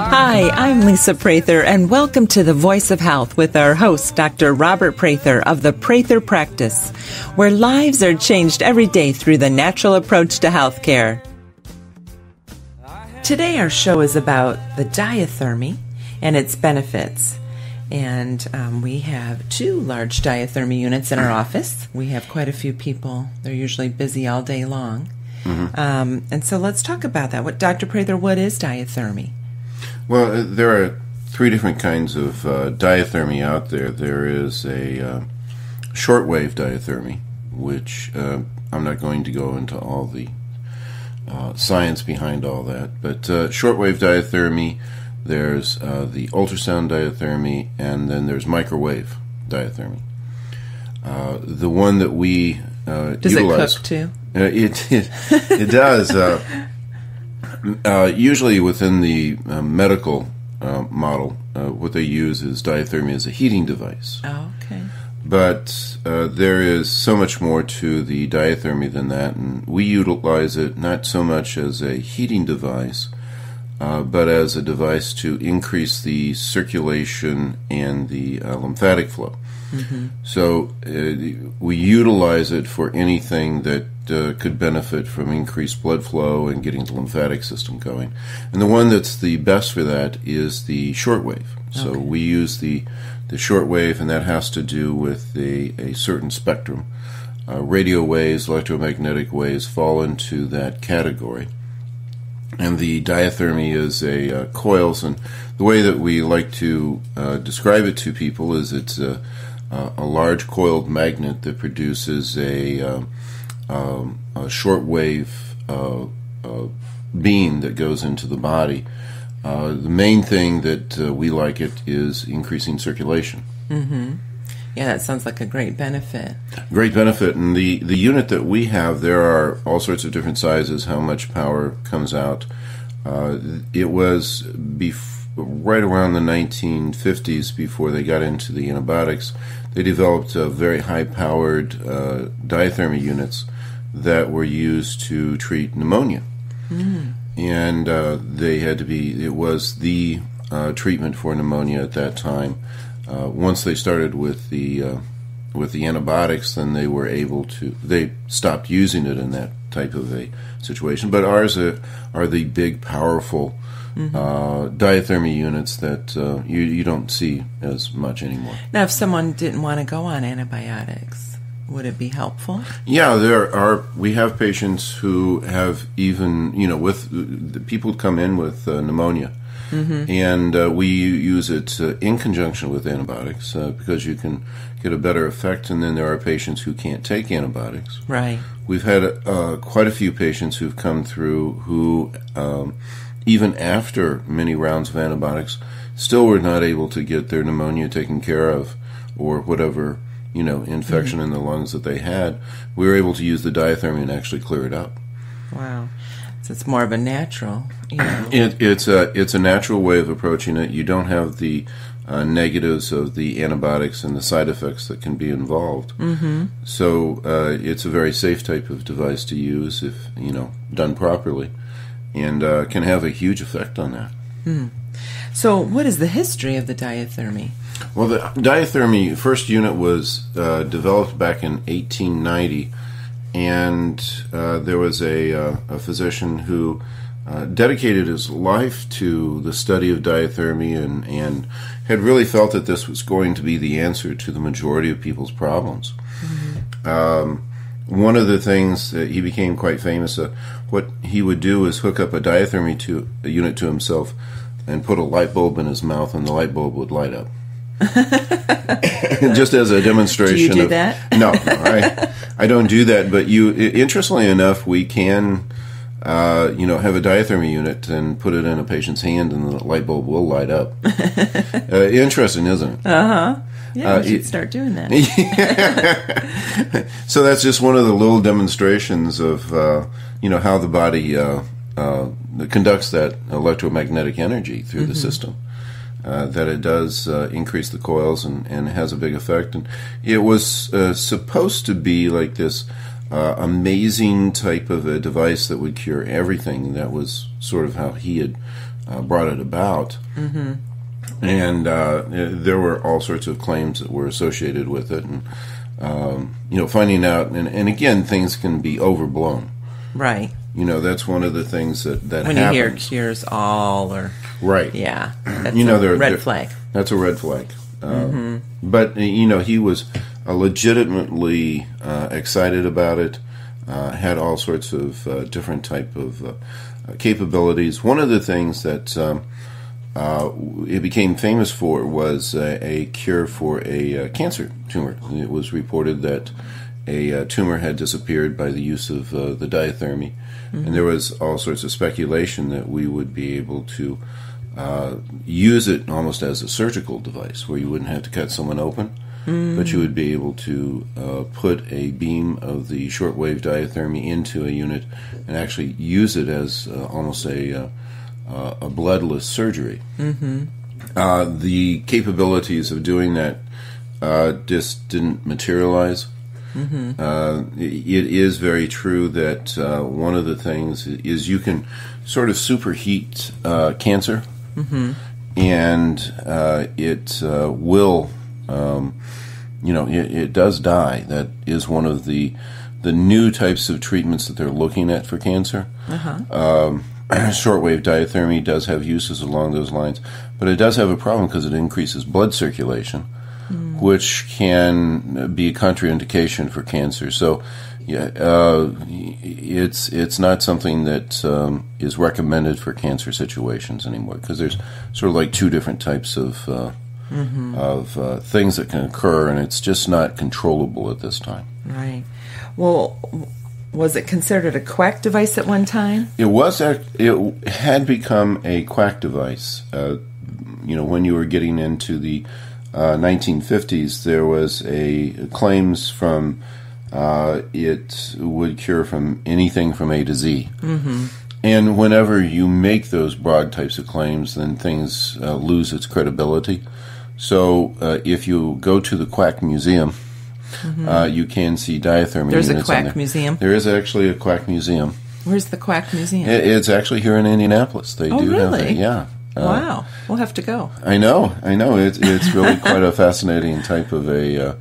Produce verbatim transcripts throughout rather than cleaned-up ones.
Hi, I'm Lisa Prather, and welcome to The Voice of Health with our host, Doctor Robert Prather of The Prather Practice, where lives are changed every day through the natural approach to healthcare. Today our show is about the diathermy and its benefits. And um, we have two large diathermy units in our office. We have quite a few people. They're usually busy all day long. Mm-hmm. um, and so let's talk about that. What, Doctor Prather, what is diathermy? Well, there are three different kinds of uh, diathermy out there. There is a uh, shortwave diathermy, which uh, I'm not going to go into all the uh, science behind all that, but uh, shortwave diathermy. There's uh, the ultrasound diathermy, and then there's microwave diathermy. Uh, the one that we uh, does utilize, it cook too? Uh, it, it it does. Uh, uh, usually within the uh, medical uh, model, uh, what they use is diathermy as a heating device. Oh, okay. But uh, there is so much more to the diathermy than that, and we utilize it not so much as a heating device. Uh, but as a device to increase the circulation and the uh, lymphatic flow. Mm-hmm. So uh, we utilize it for anything that uh, could benefit from increased blood flow and getting the lymphatic system going. And the one that's the best for that is the shortwave. So okay. we use the, the shortwave, and that has to do with the, a certain spectrum. Uh, radio waves, electromagnetic waves fall into that category. And the diathermy is a uh, coils, and the way that we like to uh, describe it to people is it's a, a, a large coiled magnet that produces a, uh, um, a shortwave uh, uh, beam that goes into the body. Uh, the main thing that uh, we like it is increasing circulation. Mm-hmm. Yeah, that sounds like a great benefit. Great benefit. And the, the unit that we have, there are all sorts of different sizes, how much power comes out. Uh, it was bef- right around the nineteen fifties, before they got into the antibiotics, they developed uh, very high-powered uh, diathermy units that were used to treat pneumonia. Mm. And uh, they had to be, it was the uh, treatment for pneumonia at that time. Uh, once they started with the uh, with the antibiotics, then they were able to. They stopped using it in that type of a situation. But ours are, are the big, powerful mm-hmm. uh, diathermy units that uh, you you don't see as much anymore. Now, if someone didn't want to go on antibiotics, would it be helpful? Yeah, there are. We have patients who have even you know with the people come in with uh, pneumonia. Mm-hmm. And uh, we use it uh, in conjunction with antibiotics uh, because you can get a better effect, and then there are patients who can't take antibiotics. Right. We've had uh, quite a few patients who've come through who, um, even after many rounds of antibiotics, still were not able to get their pneumonia taken care of or whatever, you know, infection mm-hmm. in the lungs that they had. We were able to use the diathermy and actually clear it up. Wow. It's more of a natural. You know. it, it's a it's a natural way of approaching it. You don't have the uh, negatives of the antibiotics and the side effects that can be involved. Mm-hmm. So uh, it's a very safe type of device to use if you know done properly, and uh, can have a huge effect on that. Mm. So, what is the history of the diathermy? Well, the diathermy first unit was uh, developed back in eighteen ninety. And uh, there was a, uh, a physician who uh, dedicated his life to the study of diathermy and, and had really felt that this was going to be the answer to the majority of people's problems. Mm-hmm. Um, one of the things that he became quite famous, uh, what he would do is hook up a diathermy to, a unit to himself and put a light bulb in his mouth, and the light bulb would light up. Just as a demonstration. Do you do of, that? No, no I, I don't do that. But you, interestingly enough, we can, uh, you know, have a diathermy unit and put it in a patient's hand, and the light bulb will light up. uh, interesting, isn't it? Uh huh. Yeah, uh, we should it, start doing that. Yeah. So that's just one of the little demonstrations of, uh, you know, how the body uh, uh, conducts that electromagnetic energy through mm-hmm. the system. Uh, that it does uh, increase the coils and, and has a big effect. And it was uh, supposed to be like this uh, amazing type of a device that would cure everything. That was sort of how he had uh, brought it about. Mm-hmm. And uh, there were all sorts of claims that were associated with it. And, um, you know, finding out, and, and again, things can be overblown. Right. You know, that's one of the things that, that when happens. When you hear cures all or... Right. Yeah. That's you know, a there, red there, flag. That's a red flag. Uh, mm-hmm. But, you know, he was uh, legitimately uh, excited about it, uh, had all sorts of uh, different type of uh, capabilities. One of the things that... Um, Uh, it became famous for was a, a cure for a uh, cancer tumor. It was reported that a uh, tumor had disappeared by the use of uh, the diathermy, mm-hmm. and there was all sorts of speculation that we would be able to uh, use it almost as a surgical device, where you wouldn't have to cut someone open, mm-hmm. but you would be able to uh, put a beam of the shortwave diathermy into a unit and actually use it as uh, almost a... Uh, Uh, a bloodless surgery. Mm-hmm. Uh, the capabilities of doing that uh, just didn't materialize. Mm-hmm. Uh, it is very true that uh, one of the things is you can sort of superheat uh, cancer, mm-hmm. and uh, it uh, will, um, you know, it, it does die. That is one of the the new types of treatments that they're looking at for cancer. Uh-huh. Um, shortwave diathermy does have uses along those lines, but it does have a problem because it increases blood circulation, mm. which can be a contraindication for cancer. So yeah, uh, it's it's not something that um, is recommended for cancer situations anymore, because there's sort of like two different types of, uh, mm-hmm. of uh, things that can occur, and it's just not controllable at this time. Right. Well... Was it considered a quack device at one time? It was. It had become a quack device. Uh, you know, when you were getting into the uh, nineteen fifties, there was a claims from uh, it would cure from anything from A to Z. Mm-hmm. And whenever you make those broad types of claims, then things uh, lose its credibility. So uh, if you go to the Quack Museum... Mm-hmm. Uh, you can see diathermy. There's a quack there. museum. There is actually a quack museum. Where's the quack museum? It, it's actually here in Indianapolis. They oh, do really? have it. Yeah. Uh, wow. We'll have to go. I know. I know. It's it's really quite a fascinating type of a uh,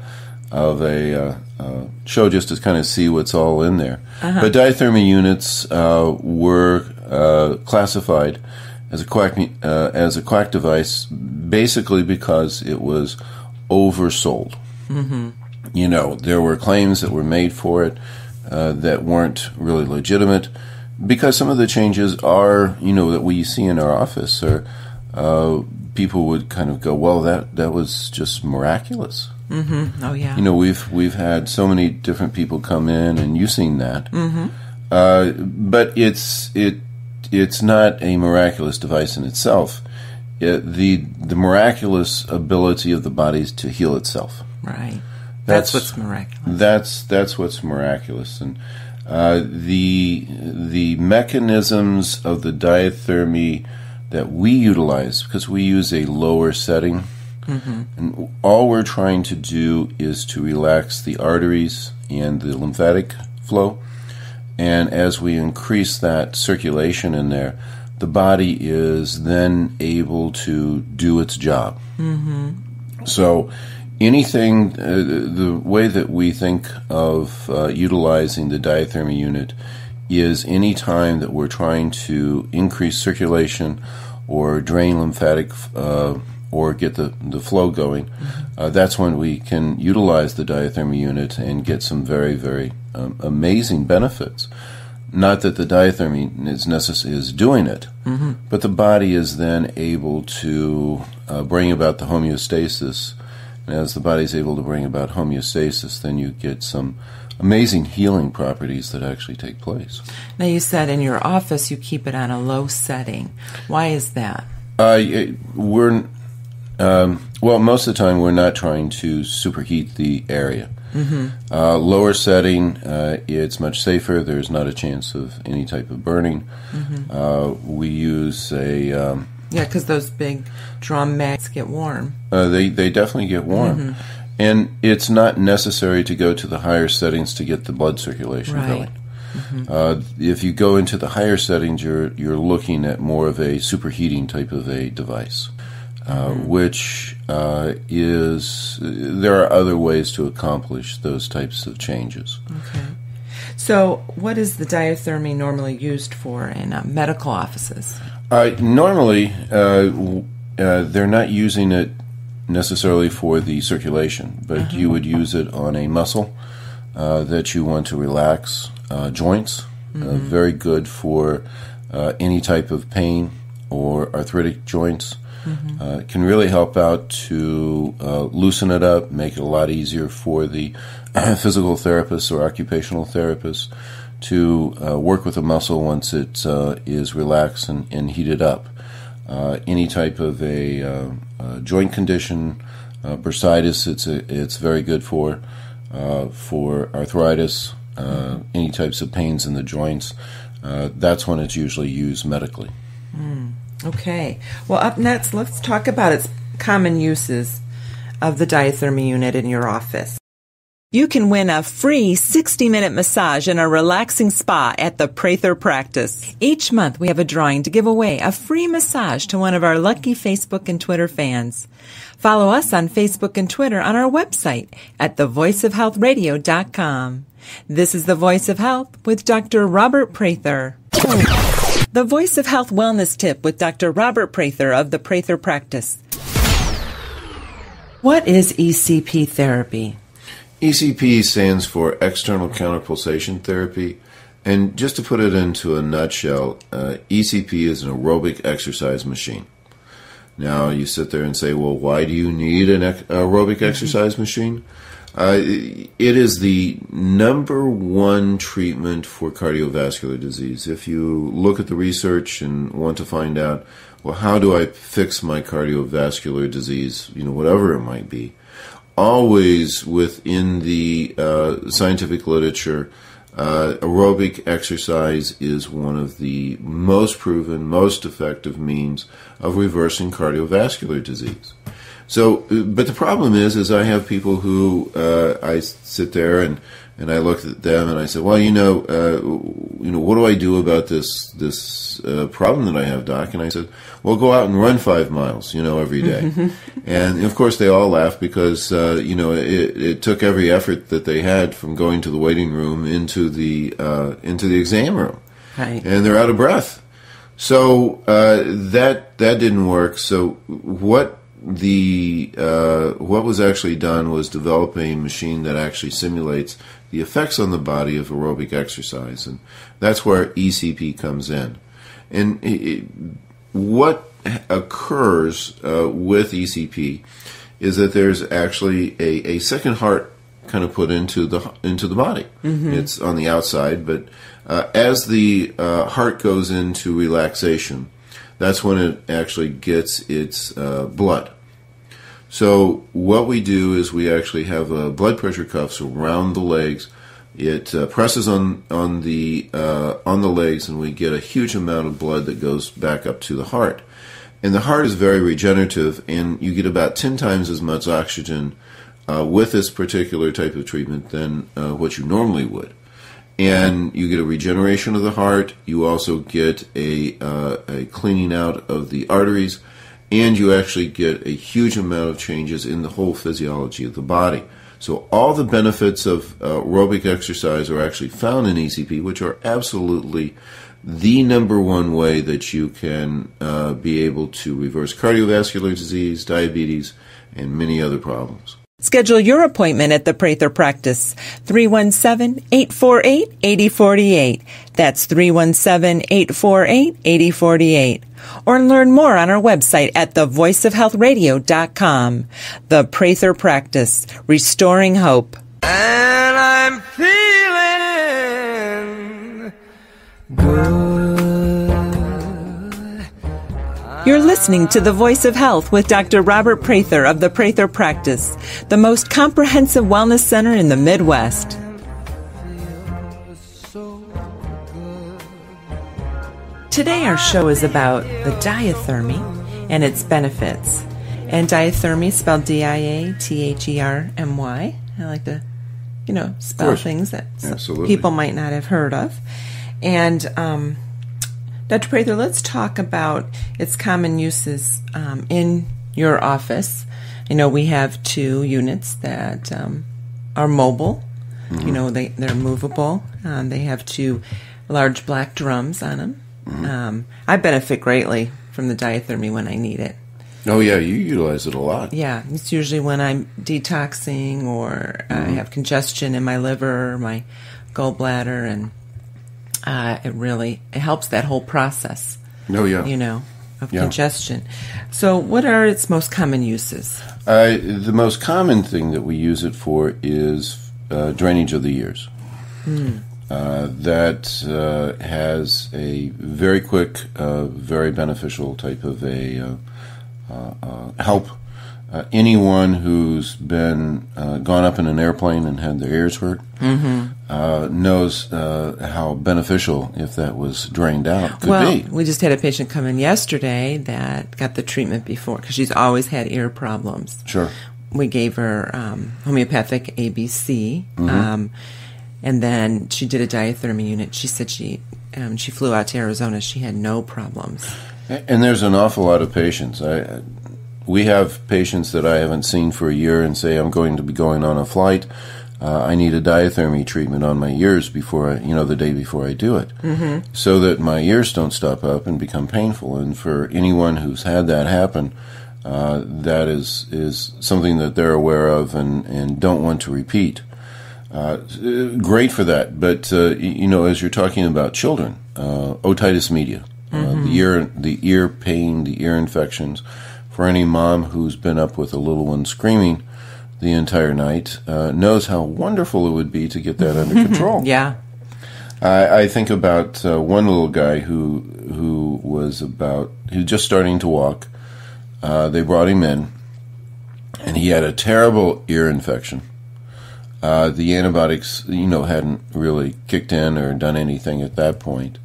of a uh, uh, show, just to kind of see what's all in there. Uh-huh. But diathermy units uh, were uh, classified as a quack uh, as a quack device, basically because it was oversold. Mm-hmm. You know, there were claims that were made for it uh, that weren't really legitimate, because some of the changes are, you know, that we see in our office, or uh, people would kind of go, well, that, that was just miraculous. Mm-hmm. Oh, yeah. You know, we've, we've had so many different people come in, and you've seen that. Mm-hmm. Uh, but it's, it, it's not a miraculous device in itself. It, the, the miraculous ability of the body to heal itself. Right. That's, that's what's miraculous. That's that's what's miraculous, and uh, the the mechanisms of the diathermy that we utilize, because we use a lower setting, mm-hmm. and all we're trying to do is to relax the arteries and the lymphatic flow, and as we increase that circulation in there, the body is then able to do its job. Mm-hmm. So. Anything, uh, the way that we think of uh, utilizing the diathermy unit is any time that we're trying to increase circulation or drain lymphatic uh, or get the, the flow going, uh, that's when we can utilize the diathermy unit and get some very, very um, amazing benefits. Not that the diathermy is necess- is doing it, mm-hmm. but the body is then able to uh, bring about the homeostasis. As the body's able to bring about homeostasis, then you get some amazing healing properties that actually take place. Now, you said in your office you keep it on a low setting. Why is that? Uh, we're um, well, most of the time we're not trying to superheat the area. Mm-hmm. Uh, lower setting, uh, it's much safer. There's not a chance of any type of burning. Mm-hmm. Uh, we use a... Um, Yeah, because those big drum mats get warm. Uh, they they definitely get warm, mm-hmm. and it's not necessary to go to the higher settings to get the blood circulation right. going. Mm-hmm. Uh, if you go into the higher settings, you're you're looking at more of a superheating type of a device, uh, mm-hmm. which uh, is there are other ways to accomplish those types of changes. Okay. So, what is the diathermy normally used for in uh, medical offices? Uh, normally, uh, uh, they're not using it necessarily for the circulation, but uh-huh. you would use it on a muscle uh, that you want to relax, uh, joints, mm-hmm. uh, very good for uh, any type of pain or arthritic joints. Mm-hmm. Uh, it can really help out to uh, loosen it up, make it a lot easier for the physical therapist or occupational therapist to uh, work with a muscle once it uh, is relaxed and, and heated up. Uh, any type of a uh, uh, joint condition, uh, bursitis, it's a, it's very good for uh, for arthritis. Uh, mm-hmm. Any types of pains in the joints, uh, that's when it's usually used medically. Mm. Okay. Well, up next, let's talk about its common uses of the diathermy unit in your office. You can win a free sixty-minute massage in a relaxing spa at the Prather Practice. Each month, we have a drawing to give away a free massage to one of our lucky Facebook and Twitter fans. Follow us on Facebook and Twitter on our website at the voice of health radio dot com. This is The Voice of Health with Doctor Robert Prather. The Voice of Health Wellness Tip with Doctor Robert Prather of the Prather Practice. What is E C P therapy? E C P stands for External Counterpulsation Therapy. And just to put it into a nutshell, uh, E C P is an aerobic exercise machine. Now, you sit there and say, well, why do you need an ec- aerobic exercise machine? Uh, it is the number one treatment for cardiovascular disease. If you look at the research and want to find out, well, how do I fix my cardiovascular disease, you know, whatever it might be, always within the uh, scientific literature, uh, aerobic exercise is one of the most proven, most effective means of reversing cardiovascular disease. So, but the problem is, is I have people who uh, I sit there and, and I look at them and I say, well, you know, uh, you know, what do I do about this this uh, problem that I have, Doc? And I said, well, go out and run five miles, you know, every day. And of course, they all laugh because uh, you know it, it took every effort that they had from going to the waiting room into the uh, into the exam room, right. And they're out of breath. So uh, that that didn't work. So what? The uh, what was actually done was develop a machine that actually simulates the effects on the body of aerobic exercise, and that's where E C P comes in. And it, what occurs uh, with E C P is that there's actually a, a second heart kind of put into the into the body. Mm-hmm. It's on the outside, but uh, as the uh, heart goes into relaxation, that's when it actually gets its uh, blood. So what we do is we actually have a blood pressure cuffs around the legs. It uh, presses on on the uh, on the legs, and we get a huge amount of blood that goes back up to the heart. And the heart is very regenerative, and you get about ten times as much oxygen uh, with this particular type of treatment than uh, what you normally would. And you get a regeneration of the heart. You also get a, uh, a cleaning out of the arteries. And you actually get a huge amount of changes in the whole physiology of the body. So all the benefits of uh, aerobic exercise are actually found in E C P, which are absolutely the number one way that you can uh, be able to reverse cardiovascular disease, diabetes, and many other problems. Schedule your appointment at the Prather Practice, three one seven, eight four eight, eight zero four eight. That's three one seven, eight four eight, eight zero four eight. Or learn more on our website at the voice of health radio dot com. The Prather Practice, restoring hope. And I'm feeling good. You're listening to The Voice of Health with Doctor Robert Prather of the Prather Practice, the most comprehensive wellness center in the Midwest. Today our show is about the diathermy and its benefits. And diathermy, spelled D I A T H E R M Y. I like to you know, spell things that people might not have heard of. And um, Doctor Prather, let's talk about its common uses um, in your office. You know, we have two units that um, are mobile. Mm-hmm. You know, they, they're movable. Um, they have two large black drums on them. Mm-hmm. um, I benefit greatly from the diathermy when I need it. Oh, yeah, you utilize it a lot. Yeah, it's usually when I'm detoxing or mm-hmm. I have congestion in my liver or my gallbladder, and uh, it really it helps that whole process. Oh, yeah. You know, of yeah. congestion. So what are its most common uses? Uh, the most common thing that we use it for is Uh, drainage of the ears. Mm. Uh, that uh, has a very quick, uh, very beneficial type of a uh, uh, uh, help. Uh, anyone who's been uh, gone up in an airplane and had their ears hurt mm-hmm. uh, knows uh, how beneficial, if that was drained out, could well, be. We just had a patient come in yesterday that got the treatment before because she's always had ear problems. Sure. We gave her um, homeopathic A B C, mm-hmm. um, and then she did a diathermy unit. She said she um, she flew out to Arizona. She had no problems. And there's an awful lot of patients. I, we have patients that I haven't seen for a year and say, I'm going to be going on a flight. Uh, I need a diathermy treatment on my ears before I, you know, the day before I do it, mm-hmm. so that my ears don't stop up and become painful. And for anyone who's had that happen, Uh, that is, is something that they're aware of and, and don't want to repeat. Uh, great for that. But, uh, you know, as you're talking about children, uh, otitis media, mm-hmm. uh, the ear, the ear pain, the ear infections. For any mom who's been up with a little one screaming the entire night uh, knows how wonderful it would be to get that under control. Yeah. I, I think about uh, one little guy who who was about, who just starting to walk. Uh, they brought him in, and he had a terrible ear infection. Uh, the antibiotics, you know, hadn't really kicked in or done anything at that point.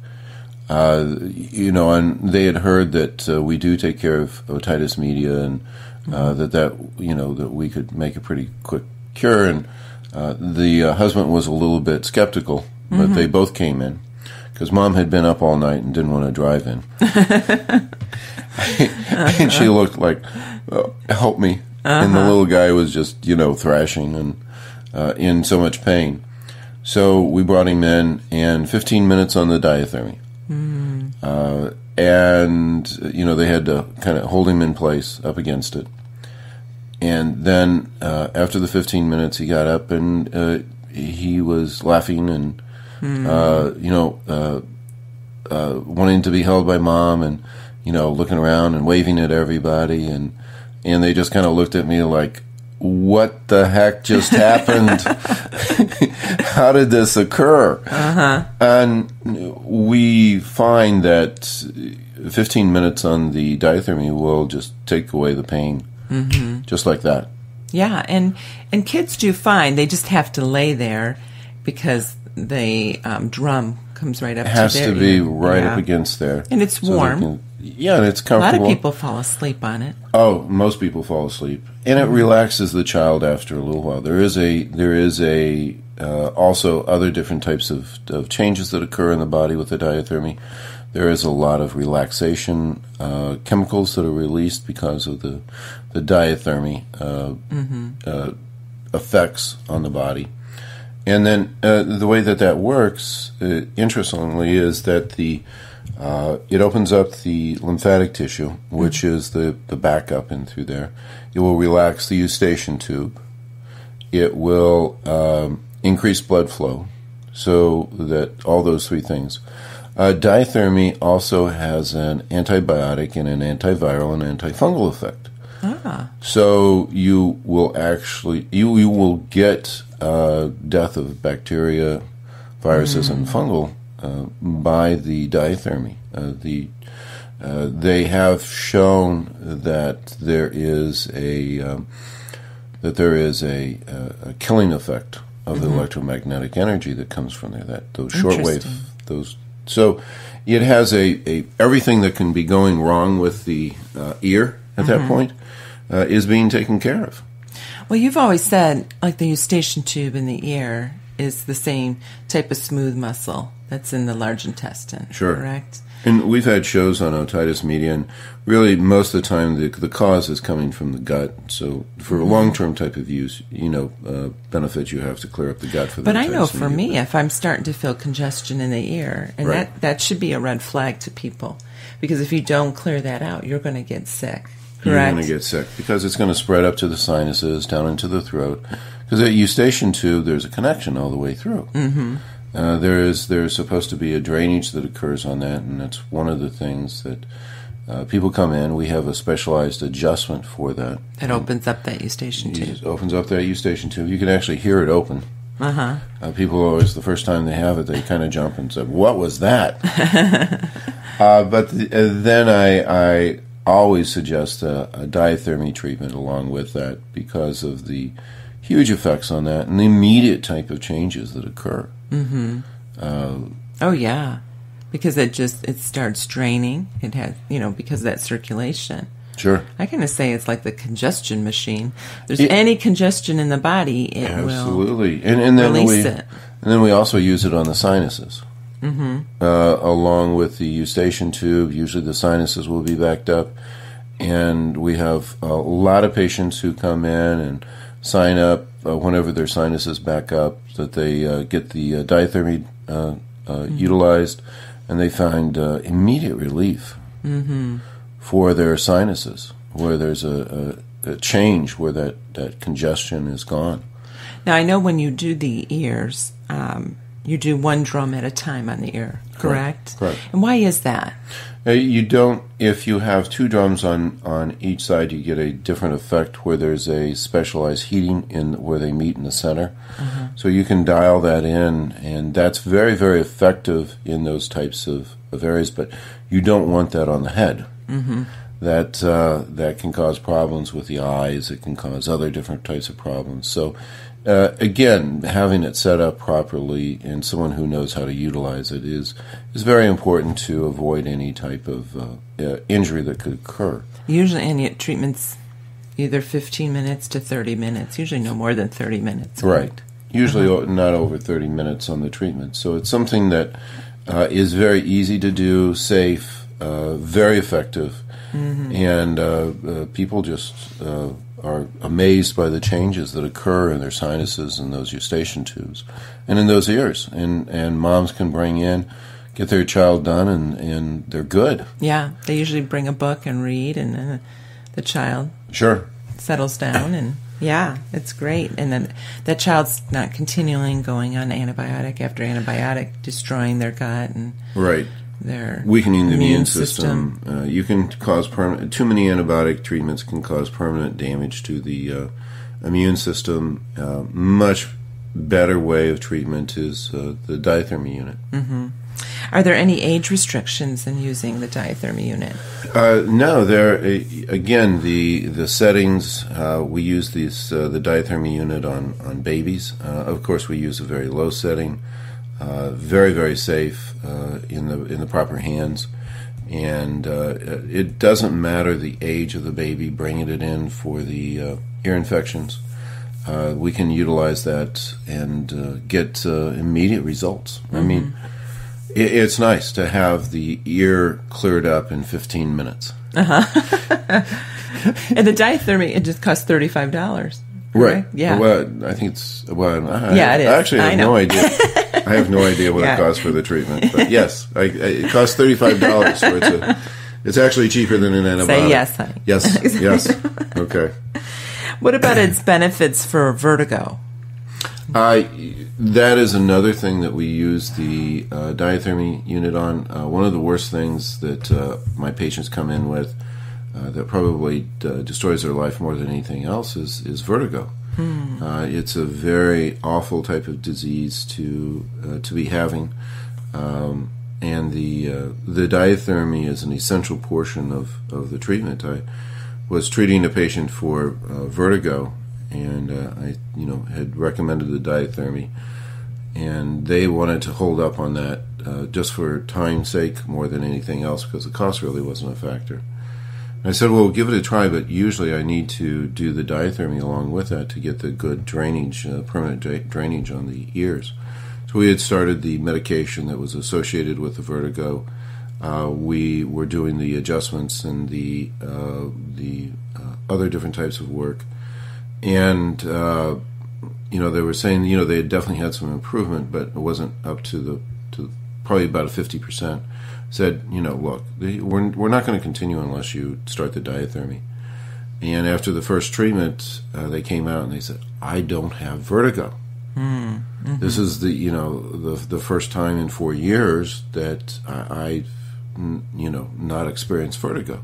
Uh, you know, and they had heard that uh, we do take care of otitis media, and uh, that that you know that we could make a pretty quick cure. And uh, the uh, husband was a little bit skeptical, but mm-hmm. they both came in because mom had been up all night and didn't want to drive in. And she looked like, oh, help me. Uh-huh. And the little guy was just, you know, thrashing and uh, in so much pain. So we brought him in, and fifteen minutes on the diathermy. Mm. Uh, and, you know, they had to kind of hold him in place up against it. And then uh, after the fifteen minutes, he got up, and uh, he was laughing and, mm. uh, you know, uh, uh, wanting to be held by mom and, you know, looking around and waving at everybody, and and they just kind of looked at me like, what the heck just happened? How did this occur? Uh-huh. And we find that fifteen minutes on the diathermy will just take away the pain, mm-hmm. just like that. Yeah, and, and kids do fine. They just have to lay there because the um, drum comes right up to their ear. It has to be right up against there. And it's warm. Yeah, and it's comfortable. A lot of people fall asleep on it. Oh, most people fall asleep, and it relaxes the child after a little while. There is a there is a uh, also other different types of, of changes that occur in the body with the diathermy. There is a lot of relaxation uh, chemicals that are released because of the the diathermy uh, mm-hmm. uh, effects on the body, and then uh, the way that that works, uh, interestingly, is that the Uh, it opens up the lymphatic tissue, which is the, the back up in through there. It will relax the eustachian tube. It will um, increase blood flow, so that all those three things. Uh, diathermy also has an antibiotic and an antiviral and antifungal effect. Ah. So you will actually, you, you will get uh, death of bacteria, viruses, mm. and fungal Uh, by the diathermy. Uh, the uh, they have shown that there is a um, that there is a, a, a killing effect of mm-hmm. the electromagnetic energy that comes from there. That those shortwave those so it has a, a everything that can be going wrong with the uh, ear at mm-hmm. that point uh, is being taken care of. Well, you've always said, like, the eustachian tube in the ear is the same type of smooth muscle that's in the large intestine, sure. correct? And we've had shows on otitis media, and really most of the time the, the cause is coming from the gut. So for a long-term type of use, you know, uh, benefit you have to clear up the gut for the But I know for media. me, if I'm starting to feel congestion in the ear, and right. that, that should be a red flag to people, because if you don't clear that out, you're going to get sick. You're right. going to get sick because it's going to spread up to the sinuses, down into the throat. Because at eustachian tube, there's a connection all the way through. Mm-hmm. Uh, there is there's supposed to be a drainage that occurs on that, and that's one of the things that uh, people come in. We have a specialized adjustment for that. It opens up that eustachian tube. It opens up that eustachian tube. You can actually hear it open. Uh-huh. Uh, people always, the first time they have it, they kind of jump and say, "What was that?" uh, but th- then I... I always suggest a, a diathermy treatment along with that because of the huge effects on that and the immediate type of changes that occur. Mm-hmm. Uh, oh, yeah, because it just it starts draining. It has, you know, because of that circulation. Sure. I kind of say it's like the congestion machine. If there's it, any congestion in the body, it absolutely. will and, and then release we, it. And then we also use it on the sinuses. Mm-hmm. Uh, along with the eustachian tube, usually the sinuses will be backed up, and we have a lot of patients who come in and sign up uh, whenever their sinuses back up that they uh, get the uh, diathermy uh, uh, mm-hmm. utilized, and they find uh, immediate relief mm-hmm. for their sinuses where there's a, a, a change where that, that congestion is gone. Now, I know when you do the ears, um you do one drum at a time on the ear, correct? Correct. correct. And why is that? Uh, you don't, if you have two drums on, on each side, you get a different effect where there's a specialized heating in where they meet in the center. Uh-huh. So you can dial that in, and that's very, very effective in those types of, of areas, but you don't want that on the head. Mm-hmm. That uh, that can cause problems with the eyes. It can cause other different types of problems. So, uh, again, having it set up properly and someone who knows how to utilize it is is very important to avoid any type of uh, uh, injury that could occur. Usually, any treatments, either fifteen minutes to thirty minutes. Usually, no more than thirty minutes. Right. right. Usually, mm-hmm. not over thirty minutes on the treatment. So it's something that uh, is very easy to do, safe, uh, very effective. Mm-hmm. And uh, uh, people just uh, are amazed by the changes that occur in their sinuses and those eustachian tubes and in those ears. And and moms can bring in, get their child done, and, and they're good. Yeah, they usually bring a book and read, and uh, the child sure settles down. And yeah, it's great. And then that child's not continually going on antibiotic after antibiotic, destroying their gut. and Right. Their weakening the immune, immune system. system. Uh, you can cause permanent. Too many antibiotic treatments can cause permanent damage to the uh, immune system. Uh, much better way of treatment is uh, the diathermy unit. Mm-hmm. Are there any age restrictions in using the diathermy unit? Uh, no, there. Again, the the settings uh, we use these uh, the diathermy unit on on babies. Uh, of course, we use a very low setting. Uh, very, very safe uh, in the in the proper hands, and uh, it doesn't matter the age of the baby. Bringing it in for the uh, ear infections, uh, we can utilize that and uh, get uh, immediate results. Mm-hmm. I mean, it, it's nice to have the ear cleared up in fifteen minutes. Uh-huh. And the diathermy, it just costs thirty-five dollars. Right. Yeah. Well, I think it's well. I, yeah, it is. I actually have I no idea. I have no idea what yeah. it costs for the treatment, but yes, I, I, it costs thirty-five dollars. So it's a, it's actually cheaper than an antibiotic. Say yes, honey. Yes, yes. Okay. What about its benefits for vertigo? Uh, that is another thing that we use the uh, diathermy unit on. Uh, one of the worst things that uh, my patients come in with uh, that probably uh, destroys their life more than anything else is is vertigo. Hmm. Uh, it's a very awful type of disease to uh, to be having, um, and the uh, the diathermy is an essential portion of, of the treatment. I was treating a patient for uh, vertigo, and uh, I you know had recommended the diathermy, and they wanted to hold up on that uh, just for time's sake more than anything else because the cost really wasn't a factor. I said, well, give it a try, but usually I need to do the diathermy along with that to get the good drainage, uh, permanent drainage on the ears. So we had started the medication that was associated with the vertigo. Uh, we were doing the adjustments and the uh, the uh, other different types of work, and uh, you know, they were saying, you know, they had definitely had some improvement, but it wasn't up to the to probably about a fifty percent. Said, you know, look, we're we're not going to continue unless you start the diathermy. And after the first treatment, uh, they came out and they said, I don't have vertigo. Mm-hmm. This is the you know the the first time in four years that I, I've you know not experienced vertigo.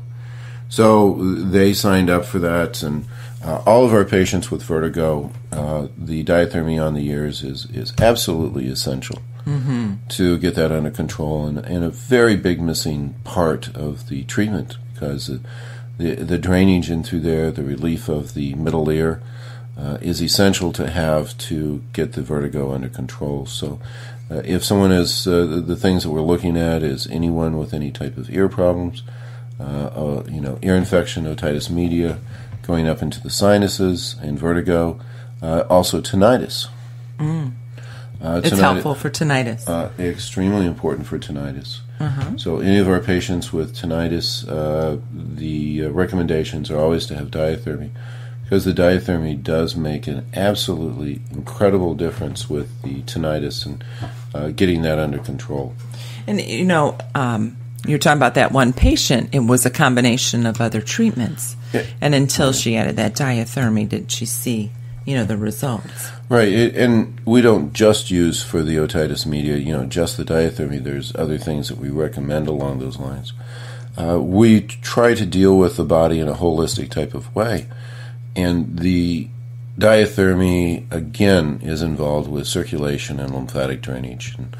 So they signed up for that, and uh, all of our patients with vertigo, uh, the diathermy on the ears is is absolutely essential. Mm-hmm. To get that under control, and, and a very big missing part of the treatment, because the, the, the drainage into there, the relief of the middle ear, uh, is essential to have to get the vertigo under control. So uh, if someone is, uh, the, the things that we're looking at is anyone with any type of ear problems, uh, uh, you know, ear infection, otitis media, going up into the sinuses, and vertigo, uh, also tinnitus. Mm. Uh, it's helpful for tinnitus. Uh, extremely important for tinnitus. Uh-huh. So any of our patients with tinnitus, uh, the uh, recommendations are always to have diathermy, because the diathermy does make an absolutely incredible difference with the tinnitus and uh, getting that under control. And, you know, um, you're talking about that one patient. It was a combination of other treatments. Yeah. And until she added that diathermy, did she see... you know, the results. Right, it, and we don't just use for the otitis media, you know, just the diathermy. There's other things that we recommend along those lines. Uh, we try to deal with the body in a holistic type of way. And the diathermy, again, is involved with circulation and lymphatic drainage. And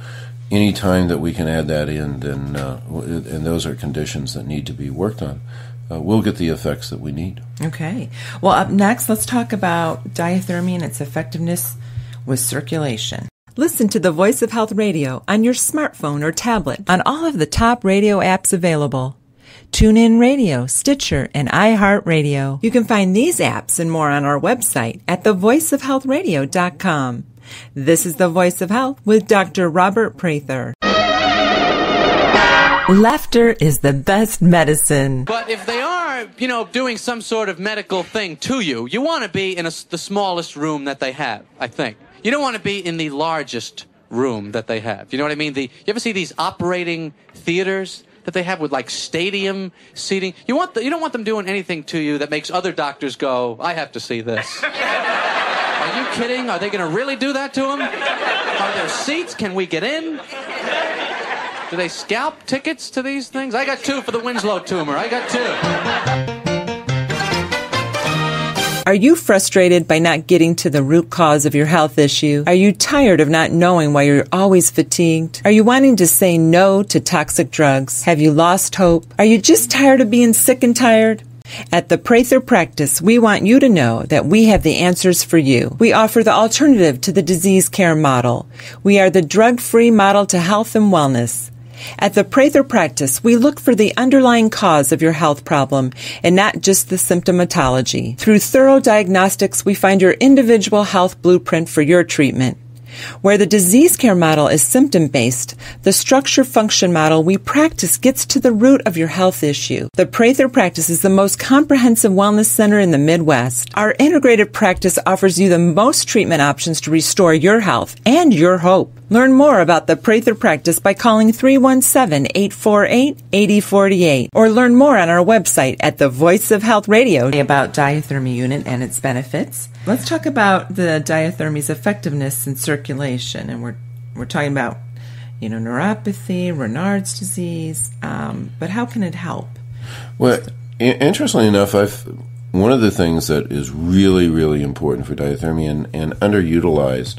any time that we can add that in, then uh, and those are conditions that need to be worked on. Uh, we'll get the effects that we need. Okay. Well, up next, let's talk about diathermy and its effectiveness with circulation. Listen to The Voice of Health Radio on your smartphone or tablet on all of the top radio apps available. TuneIn Radio, Stitcher, and iHeartRadio. You can find these apps and more on our website at the voice of health radio dot com. This is The Voice of Health with Doctor Robert Prather. Laughter is the best medicine. But if they are, you know, doing some sort of medical thing to you, you want to be in a, the smallest room that they have, I think. You don't want to be in the largest room that they have. You know what I mean? The, you ever see these operating theaters that they have with, like, stadium seating? You, want the, you don't want them doing anything to you that makes other doctors go, I have to see this. Are you kidding? Are they going to really do that to them? Are there seats? Can we get in? Do they scalp tickets to these things? I got two for the Winslow tumor. I got two. Are you frustrated by not getting to the root cause of your health issue? Are you tired of not knowing why you're always fatigued? Are you wanting to say no to toxic drugs? Have you lost hope? Are you just tired of being sick and tired? At the Prather Practice, we want you to know that we have the answers for you. We offer the alternative to the disease care model. We are the drug-free model to health and wellness. At the Prather Practice, we look for the underlying cause of your health problem and not just the symptomatology. Through thorough diagnostics, we find your individual health blueprint for your treatment. Where the disease care model is symptom-based, the structure-function model we practice gets to the root of your health issue. The Prather Practice is the most comprehensive wellness center in the Midwest. Our integrated practice offers you the most treatment options to restore your health and your hope. Learn more about the Prather Practice by calling three one seven, eight four eight, eight zero four eight or learn more on our website at The Voice of Health Radio. About diathermy unit and its benefits. Let's talk about the diathermy's effectiveness in circulation, and we're we're talking about, you know, neuropathy, Raynaud's disease, um, but how can it help? Well, interestingly enough, I've one of the things that is really, really important for diathermy and, and underutilized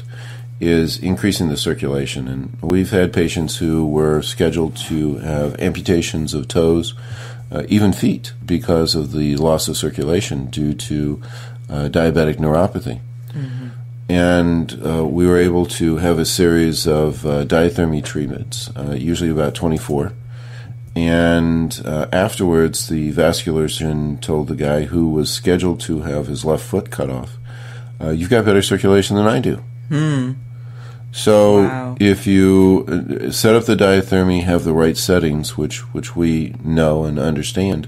is increasing the circulation. And we've had patients who were scheduled to have amputations of toes, uh, even feet, because of the loss of circulation due to uh, diabetic neuropathy. Mm-hmm. And uh, we were able to have a series of uh, diathermy treatments, uh, usually about twenty-four, And uh, afterwards, the vascular surgeon told the guy who was scheduled to have his left foot cut off, uh, you've got better circulation than I do. Hmm. So wow. If you set up the diathermy, have the right settings, which, which we know and understand,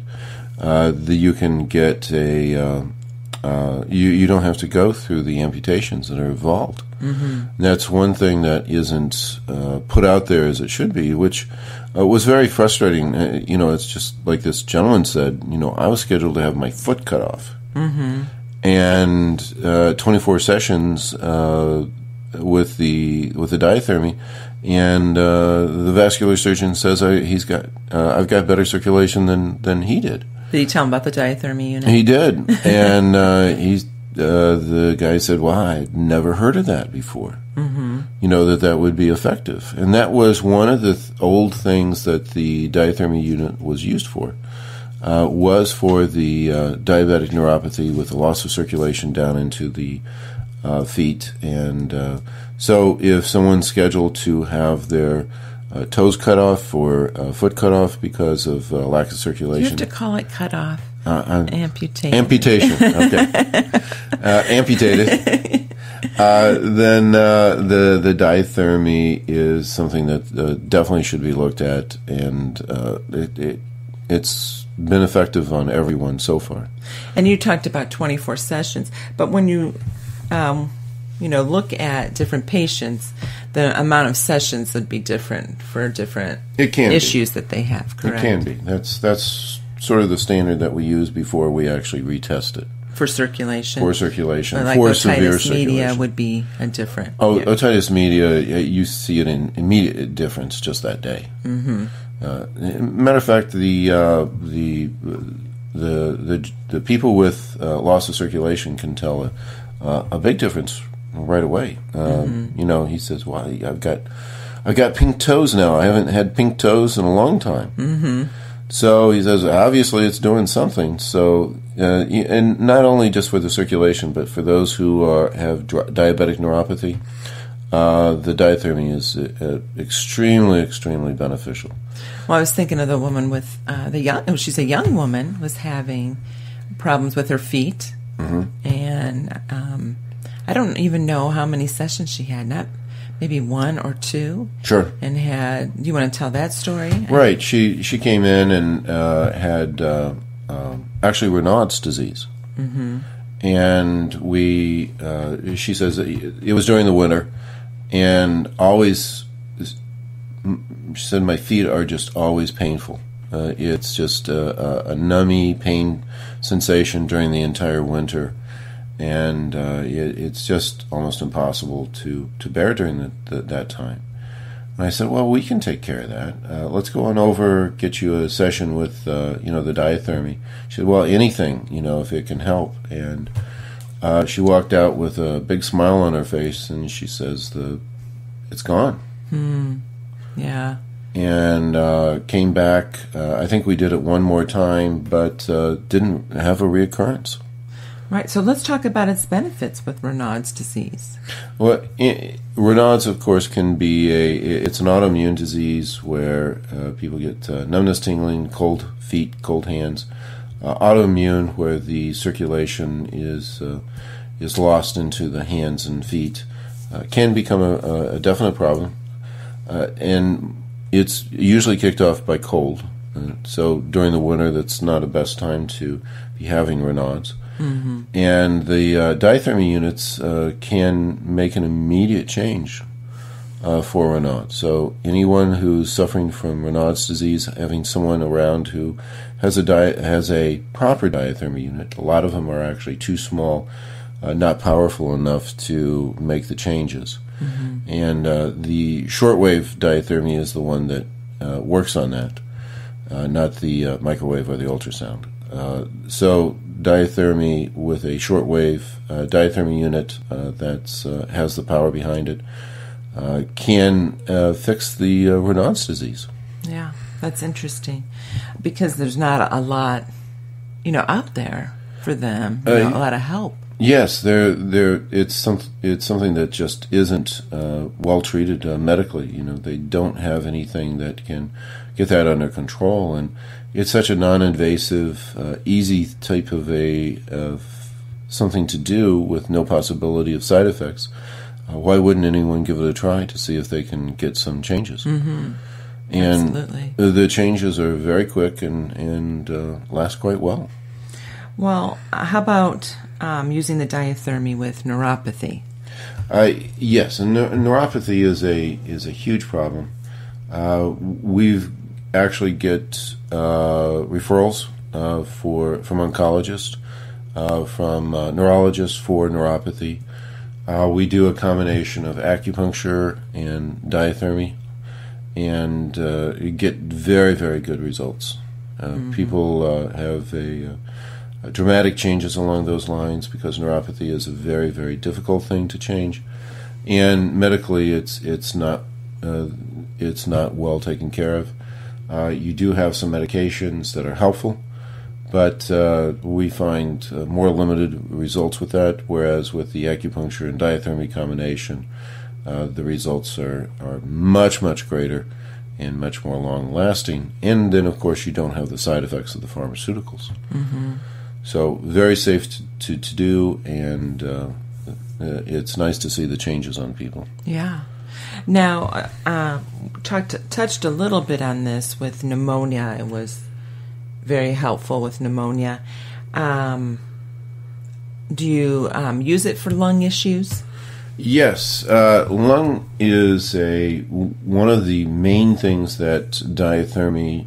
uh, the, you can get a... Uh, Uh, you, you don't have to go through the amputations that are involved. Mm-hmm. That's one thing that isn't uh, put out there as it should be, which uh, was very frustrating. Uh, you know, it's just like this gentleman said, you know, I was scheduled to have my foot cut off. Mm-hmm. And uh, twenty-four sessions uh, with the with the diathermy, and uh, the vascular surgeon says I, he's got uh, I've got better circulation than, than he did. Did he tell him about the diathermy unit? He did. And uh, he, uh, the guy said, well, I'd never heard of that before, mm-hmm. you know, that that would be effective. And that was one of the th old things that the diathermy unit was used for, uh, was for the uh, diabetic neuropathy with the loss of circulation down into the uh, feet. And uh, so if someone's scheduled to have their... Uh, toes cut off or uh, foot cut off because of uh, lack of circulation. You have to call it cut off. Uh, uh, amputation. Amputation. Okay. uh, amputated. Uh, then uh, the the diathermy is something that uh, definitely should be looked at, and uh, it, it it's been effective on everyone so far. And you talked about twenty-four sessions, but when you um, you know look at different patients, the amount of sessions would be different for different it can issues be. that they have, correct? It can be. That's, that's sort of the standard that we use before we actually retest it. For circulation? For circulation. Or like for severe circulation. Otitis media would be a different. Oh, yeah. Otitis media, you see it in immediate difference just that day. Mm-hmm. Uh, matter of fact, the, uh, the, the, the, the people with uh, loss of circulation can tell a, uh, a big difference right away. Um, mm-hmm. You know, he says, well, I've got, I've got pink toes now. I haven't had pink toes in a long time. Mm-hmm. So he says, obviously it's doing something. So, uh, and not only just for the circulation, but for those who are, have diabetic neuropathy, uh, the diathermy is uh, extremely, extremely beneficial. Well, I was thinking of the woman with, uh, the young, oh, she's a young woman, was having problems with her feet. Mm-hmm. And, um, I don't even know how many sessions she had, not maybe one or two. Sure. And had, you want to tell that story? Right. She she came in and uh, had uh, um, actually Raynaud's disease. Mm-hmm. And we, uh, she says it was during the winter, and always, she said, my feet are just always painful. Uh, it's just a, a, a nummy pain sensation during the entire winter. And uh, it, it's just almost impossible to, to bear during the, the, that time. And I said, well, we can take care of that. Uh, let's go on over, get you a session with, uh, you know, the diathermy. She said, well, anything, you know, if it can help. And uh, she walked out with a big smile on her face, and she says, the it's gone. Hmm. Yeah. And uh, came back. Uh, I think we did it one more time, but uh, didn't have a reoccurrence. Right, so let's talk about its benefits with Raynaud's disease. Well, it, Raynaud's, of course, can be a, it's an autoimmune disease where uh, people get uh, numbness, tingling, cold feet, cold hands. Uh, autoimmune, where the circulation is, uh, is lost into the hands and feet, uh, can become a, a definite problem. Uh, and it's usually kicked off by cold. Uh, so during the winter, that's not the best time to be having Raynaud's. Mm-hmm. And the uh, diathermy units uh, can make an immediate change uh, for Raynaud's. So anyone who's suffering from Raynaud's disease, having someone around who has a di has a proper diathermy unit, a lot of them are actually too small, uh, not powerful enough to make the changes. Mm-hmm. And uh, the shortwave diathermy is the one that uh, works on that, uh, not the uh, microwave or the ultrasound. Uh, so diathermy with a shortwave uh, diathermy unit uh, that uh, has the power behind it uh, can uh, fix the uh, Raynaud's disease. Yeah, that's interesting, because there's not a lot, you know, out there for them. You know, uh, a lot of help. Yes, there, there. It's some, it's something that just isn't uh, well treated uh, medically. You know, they don't have anything that can get that under control. And it's such a non-invasive, uh, easy type of a of something to do with no possibility of side effects. Uh, why wouldn't anyone give it a try to see if they can get some changes? Mm-hmm. And absolutely, the changes are very quick and, and uh, last quite well. Well, how about um, using the diathermy with neuropathy? I, yes, and ne- neuropathy is a is a huge problem. Uh, we've actually get uh, referrals uh, for from oncologists, uh, from uh, neurologists for neuropathy. Uh, we do a combination of acupuncture and diathermy, and uh, you get very, very good results. Uh, mm-hmm. People uh, have a... Uh, dramatic changes along those lines, because neuropathy is a very, very difficult thing to change, and medically it's it's not uh, it's not well taken care of. Uh, you do have some medications that are helpful, but uh, we find uh, more limited results with that. Whereas with the acupuncture and diathermy combination, uh, the results are are much much greater and much more long lasting. And then of course you don't have the side effects of the pharmaceuticals. Mm-hmm. So very safe to, to, to do, and uh, it's nice to see the changes on people. Yeah. Now, uh, talked, touched a little bit on this with pneumonia. It was very helpful with pneumonia. Um, do you um, use it for lung issues? Yes. Uh, lung is a one of the main things that diathermy,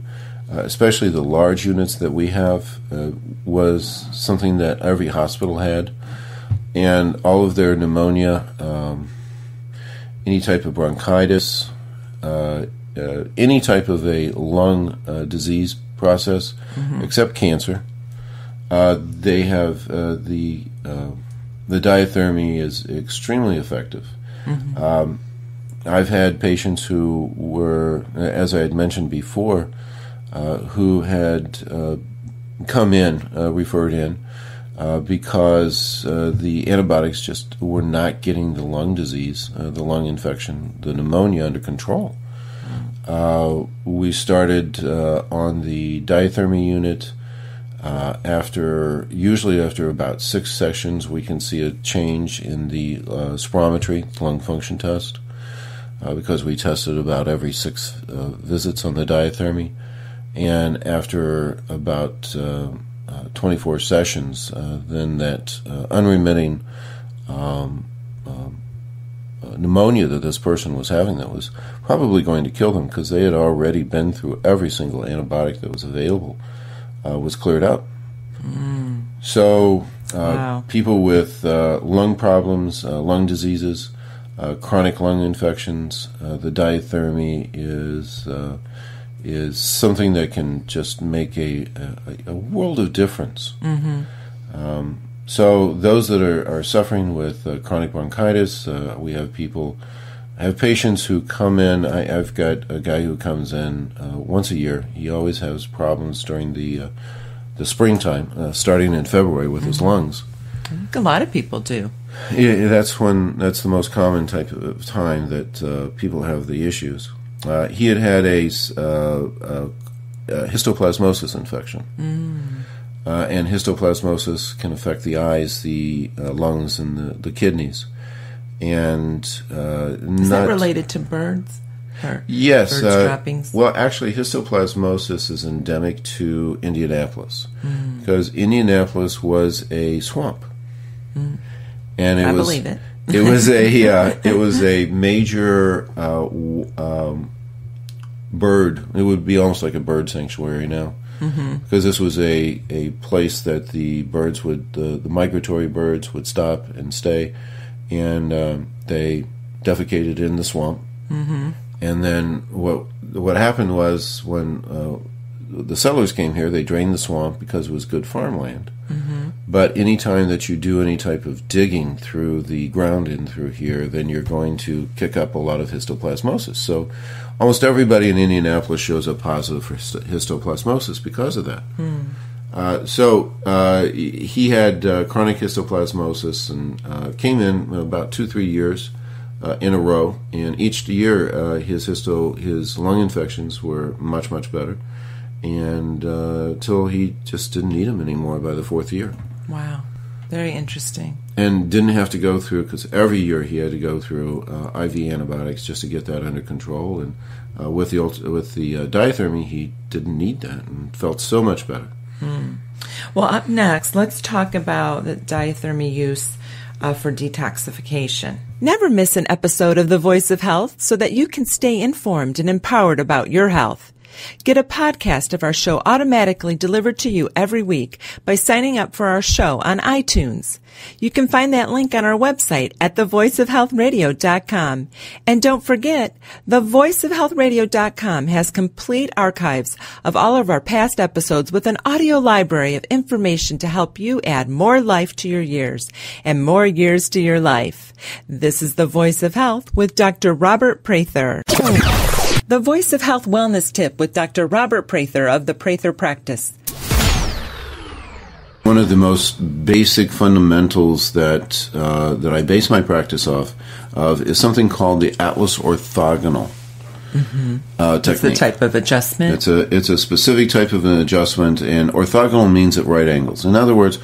Uh, especially the large units that we have, uh, was something that every hospital had. And all of their pneumonia, um, any type of bronchitis, uh, uh, any type of a lung uh, disease process, mm-hmm. except cancer, uh, they have uh, the, uh, the diathermy is extremely effective. Mm-hmm. Um, I've had patients who were, as I had mentioned before, Uh, who had uh, come in, uh, referred in, uh, because uh, the antibiotics just were not getting the lung disease, uh, the lung infection, the pneumonia under control. Uh, we started uh, on the diathermy unit. Uh, after usually after about six sessions, we can see a change in the uh, spirometry, lung function test, uh, because we tested about every six uh, visits on the diathermy. And after about uh, uh, twenty-four sessions, uh, then that uh, unremitting um, um, uh, pneumonia that this person was having that was probably going to kill them, because they had already been through every single antibiotic that was available, uh, was cleared up. Mm. So uh, wow. People with uh, lung problems, uh, lung diseases, uh, chronic lung infections, uh, the diathermy is... Uh, is something that can just make a, a, a world of difference. Mm-hmm. Um, so those that are, are suffering with uh, chronic bronchitis, uh, we have people, I have patients who come in. I, I've got a guy who comes in uh, once a year. He always has problems during the uh, the springtime, uh, starting in February with mm-hmm. his lungs. I think a lot of people do. Yeah, that's when that's the most common type of time that uh, people have the issues. Uh, he had had a, uh, a, a histoplasmosis infection, mm. uh, and histoplasmosis can affect the eyes, the uh, lungs, and the, the kidneys. And uh, is not, that related to birds? Or yes. Birds uh, droppings? Well, actually, histoplasmosis is endemic to Indianapolis, mm. because Indianapolis was a swamp, mm. and it I was. I believe it. It was a uh, it was a major uh, w- um, bird. It would be almost like a bird sanctuary now, mm-hmm. because this was a, a place that the birds would uh, the migratory birds would stop and stay, and um, they defecated in the swamp. Mm-hmm. And then what what happened was when uh, the settlers came here, they drained the swamp because it was good farmland. Mm-hmm. But any time that you do any type of digging through the ground in through here, then you're going to kick up a lot of histoplasmosis. So almost everybody in Indianapolis shows up positive for histoplasmosis because of that. Mm. Uh, so uh, he had uh, chronic histoplasmosis and uh, came in about two, three years uh, in a row, and each year uh, his histo his lung infections were much much better, and uh, till he just didn't need them anymore by the fourth year. Wow, very interesting. And didn't have to go through, because every year he had to go through uh, I V antibiotics just to get that under control. And uh, with the with the uh, diathermy, he didn't need that and felt so much better. Mm. Well, up next, let's talk about the diathermy use uh, for detoxification. Never miss an episode of The Voice of Health so that you can stay informed and empowered about your health. Get a podcast of our show automatically delivered to you every week by signing up for our show on iTunes. You can find that link on our website at the voice of health radio dot com. And don't forget, the voice of health radio dot com has complete archives of all of our past episodes with an audio library of information to help you add more life to your years and more years to your life. This is The Voice of Health with Doctor Robert Prather. The Voice of Health Wellness Tip with Doctor Robert Prather of the Prather Practice. One of the most basic fundamentals that uh, that I base my practice off of is something called the Atlas Orthogonal mm-hmm. uh, technique. It's a type of adjustment. It's a it's a specific type of an adjustment, and orthogonal means at right angles. In other words,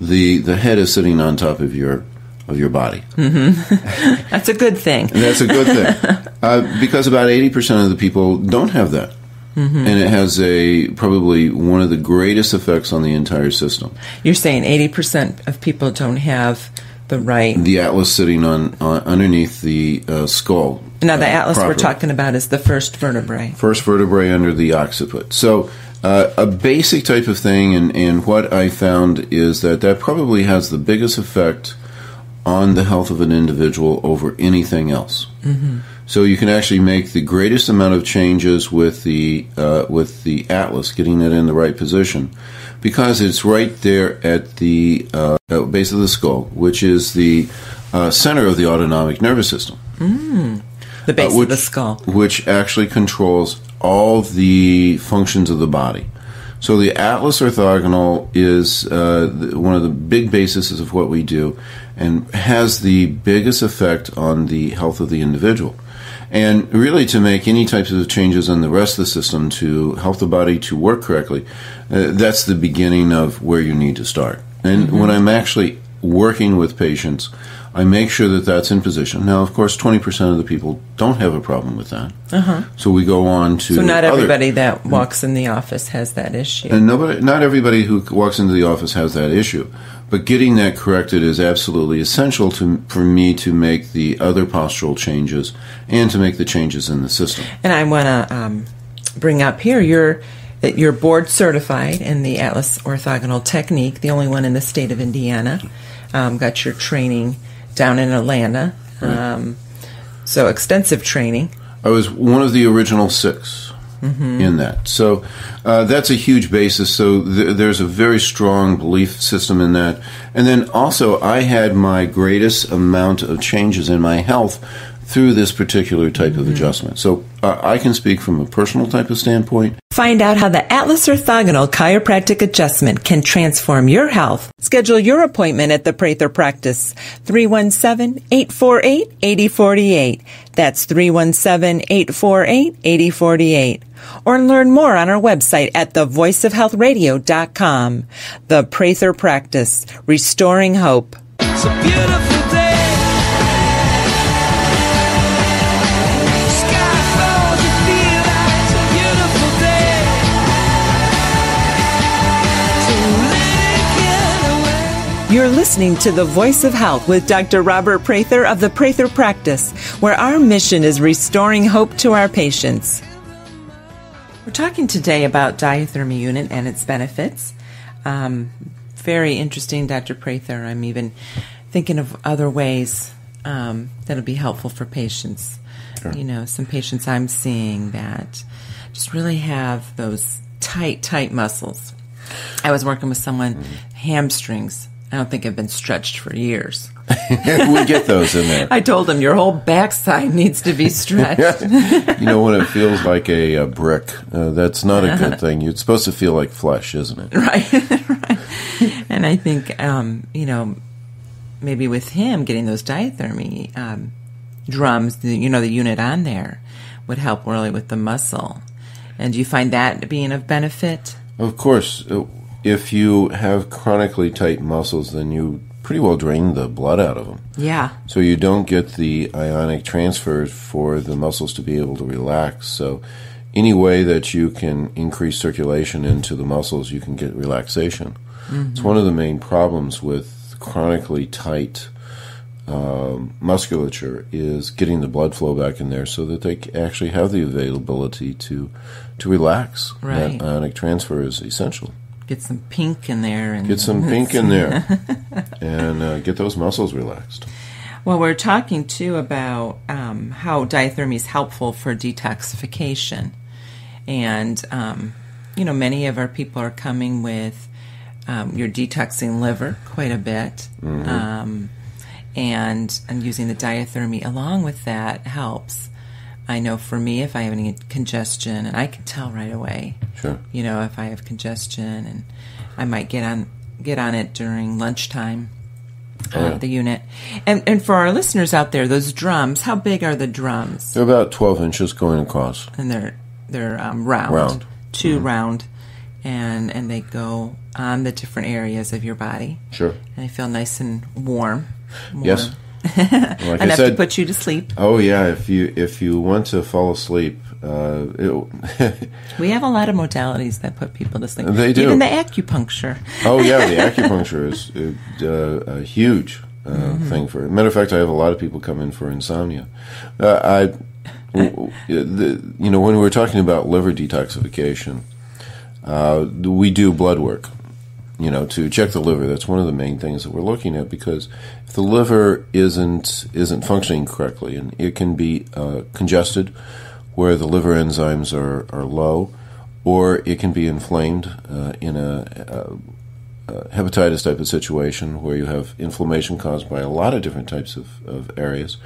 the the head is sitting on top of your. Of your body. Mm-hmm. That's a good thing. That's a good thing. Uh, because about eighty percent of the people don't have that. Mm-hmm. And it has a probably one of the greatest effects on the entire system. You're saying eighty percent of people don't have the right... The atlas sitting on, on underneath the uh, skull. Now, the uh, atlas properly. We're talking about is the first vertebrae. First vertebrae under the occiput. So... Uh, a basic type of thing, and, and what I found is that that probably has the biggest effect on the health of an individual over anything else. Mm-hmm. So you can actually make the greatest amount of changes with the uh, with the atlas, getting it in the right position, because it's right there at the uh, base of the skull, which is the uh, center of the autonomic nervous system. Mm. The base uh, which, of the skull, which actually controls all the functions of the body. So the Atlas Orthogonal is uh, one of the big bases of what we do, and has the biggest effect on the health of the individual. And really, to make any types of changes in the rest of the system to help the body to work correctly, uh, that's the beginning of where you need to start. And mm-hmm. when I'm actually working with patients, I make sure that that's in position. Now, of course, twenty percent of the people don't have a problem with that. Uh-huh. So we go on to... So not everybody other, that walks in the office has that issue. And nobody, not everybody who walks into the office has that issue. But getting that corrected is absolutely essential to, for me to make the other postural changes and to make the changes in the system. And I want to um, bring up here, you're, you're board certified in the Atlas Orthogonal Technique, the only one in the state of Indiana. Um, got your training... down in Atlanta, um, right. So extensive training. I was one of the original six mm-hmm. in that. So uh, that's a huge basis. So th there's a very strong belief system in that. And then also I had my greatest amount of changes in my health through this particular type of mm-hmm. adjustment. So uh, I can speak from a personal type of standpoint. Find out how the Atlas Orthogonal Chiropractic Adjustment can transform your health. Schedule your appointment at the Prather Practice, three one seven, eight four eight, eight zero four eight. That's three one seven, eight four eight, eight zero four eight. Or learn more on our website at the voice of health radio dot com. The Prather Practice, restoring hope. It's a beautiful day. You're listening to The Voice of Health with Doctor Robert Prather of the Prather Practice, where our mission is restoring hope to our patients. We're talking today about diathermy unit and its benefits. Um, very interesting, Doctor Prather. I'm even thinking of other ways um, that'll be helpful for patients. Sure. You know, some patients I'm seeing that just really have those tight, tight muscles. I was working with someone, mm-hmm. hamstrings. I don't think I've been stretched for years. We get those in there. I told him, your whole backside needs to be stretched. You know, when it feels like a, a brick, uh, that's not a good thing. It's supposed to feel like flesh, isn't it? Right. Right. And I think, um, you know, maybe with him getting those diathermy um, drums, the, you know, the unit on there, would help really with the muscle. And do you find that being of benefit? Of course. If you have chronically tight muscles, then you pretty well drain the blood out of them. Yeah. So you don't get the ionic transfer for the muscles to be able to relax. So any way that you can increase circulation into the muscles, you can get relaxation. Mm-hmm. It's one of the main problems with chronically tight um, musculature is getting the blood flow back in there so that they actually have the availability to to relax. Right. That ionic transfer is essential. Get some pink in there. And get some pink in there and uh, get those muscles relaxed. Well, we're talking, too, about um, how diathermy is helpful for detoxification. And, um, you know, many of our people are coming with, um, you're detoxing liver quite a bit. Mm-hmm. um, and, and using the diathermy along with that helps. I know for me, if I have any congestion, and I can tell right away. Sure. You know, if I have congestion, and I might get on get on it during lunchtime. Oh, yeah. The unit. And and for our listeners out there, those drums, how big are the drums? They're about twelve inches going across. And they're they're um, round. Round. Two mm-hmm. round. And and they go on the different areas of your body. Sure. And they feel nice and warm. warm. Yes. Like Enough I said, to put you to sleep. Oh, yeah. If you if you want to fall asleep. Uh, it, we have a lot of modalities that put people to sleep. They do. Even the acupuncture. Oh, yeah. The acupuncture is uh, a huge uh, mm-hmm. thing for it. Matter of fact, I have a lot of people come in for insomnia. Uh, I, the, you know, when we were talking about liver detoxification, uh, we do blood work, you know, to check the liver. That's one of the main things that we're looking at, because if the liver isn't, isn't functioning correctly, and it can be uh, congested, where the liver enzymes are, are low, or it can be inflamed uh, in a, a, a hepatitis type of situation where you have inflammation caused by a lot of different types of, of areas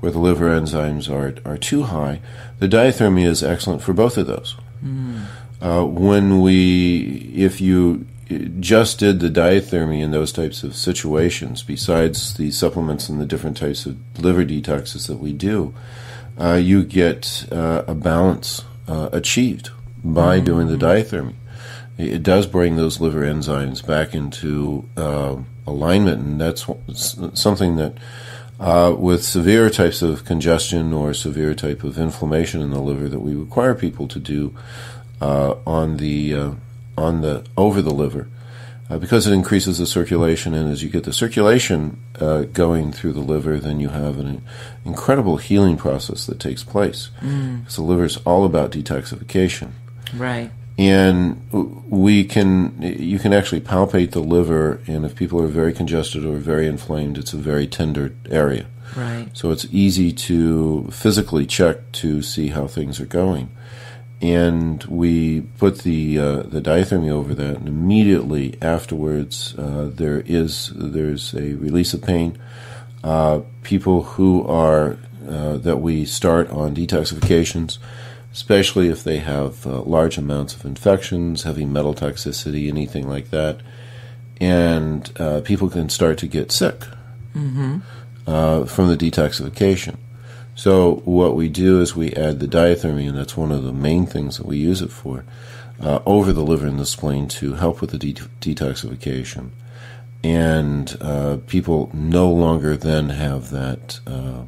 where the liver enzymes are, are too high. The diathermy is excellent for both of those. Mm. Uh, when we, if you just did the diathermy in those types of situations, besides the supplements and the different types of liver detoxes that we do, Uh, you get uh, a balance uh, achieved by mm-hmm. doing the diathermy. It does bring those liver enzymes back into uh, alignment, and that's something that uh, with severe types of congestion or severe type of inflammation in the liver that we require people to do uh, on the uh, on the over the liver, uh, because it increases the circulation, and as you get the circulation uh, going through the liver, then you have an incredible healing process that takes place. Mm. Because the liver is all about detoxification. Right. And we can, you can actually palpate the liver, and if people are very congested or very inflamed, it's a very tender area. Right. So it's easy to physically check to see how things are going. And we put the uh, the diathermy over that, and immediately afterwards, uh, there is there's a release of pain. Uh, people who are uh, that we start on detoxifications, especially if they have uh, large amounts of infections, heavy metal toxicity, anything like that, and uh, people can start to get sick mm-hmm. uh, from the detoxification. So what we do is we add the diathermy, and that's one of the main things that we use it for, uh, over the liver and the spleen to help with the de- detoxification. And uh, people no longer then have that uh,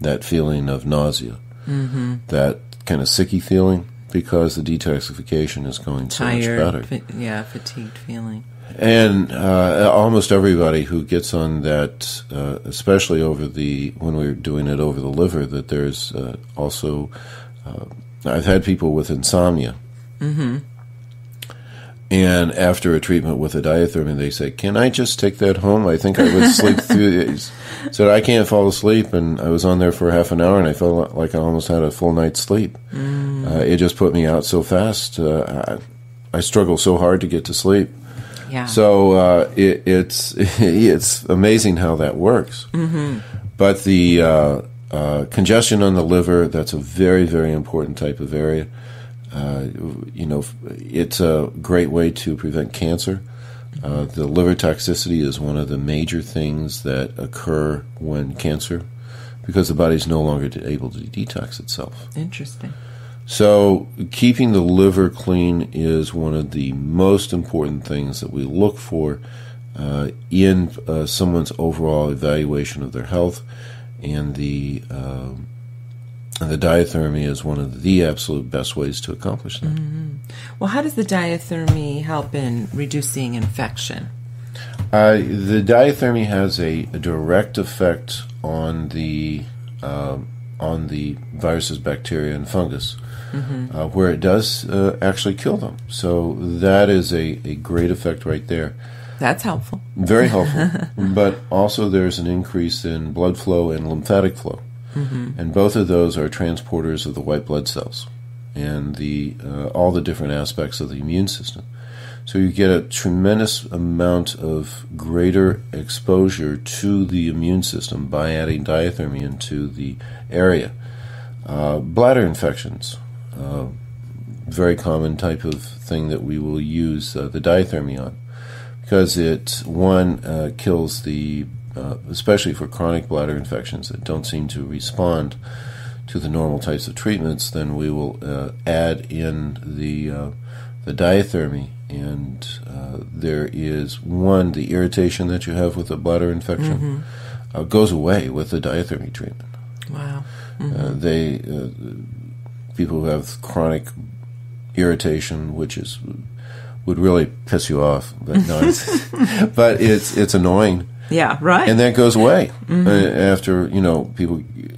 that feeling of nausea, mm-hmm. that kind of sicky feeling, because the detoxification is going Tired, so much better. Fa- yeah, fatigued feeling. And uh, almost everybody who gets on that, uh, especially over the when we're doing it over the liver, that there's uh, also uh, I've had people with insomnia, mm-hmm. and after a treatment with a diathermy, they say, "Can I just take that home? I think I would sleep through these." So I can't fall asleep, and I was on there for half an hour, and I felt like I almost had a full night's sleep. Mm. Uh, it just put me out so fast. Uh, I, I struggle so hard to get to sleep. Yeah. So uh, it, it's it's amazing how that works. Mm-hmm. But the uh, uh, congestion on the liver, that's a very, very important type of area. Uh, you know, it's a great way to prevent cancer. Uh, the liver toxicity is one of the major things that occur when cancer, because the body's no longer able to detox itself. Interesting. So keeping the liver clean is one of the most important things that we look for uh, in uh, someone's overall evaluation of their health, and the uh, and the diathermy is one of the absolute best ways to accomplish that. Mm-hmm. Well, how does the diathermy help in reducing infection? Uh, the diathermy has a, a direct effect on the uh, on the viruses, bacteria, and fungus, mm-hmm. uh, where it does uh, actually kill them. So that is a, a great effect right there. That's helpful. Very helpful. But also there's an increase in blood flow and lymphatic flow, mm-hmm. and both of those are transporters of the white blood cells and the uh, all the different aspects of the immune system. So you get a tremendous amount of greater exposure to the immune system by adding diathermy into the area. Uh, bladder infections, uh, very common type of thing that we will use uh, the diathermy on, because it, one, uh, kills the, uh, especially for chronic bladder infections that don't seem to respond to the normal types of treatments, then we will uh, add in the uh, the diathermy. And uh, there is, one, the irritation that you have with a bladder infection mm-hmm. uh, goes away with the diathermy treatment. Wow. Mm-hmm. Uh, they uh, people who have chronic irritation, which is would really piss you off, but no, it's, but it's it's annoying. Yeah, right. And that goes away mm-hmm. after, you know, people, you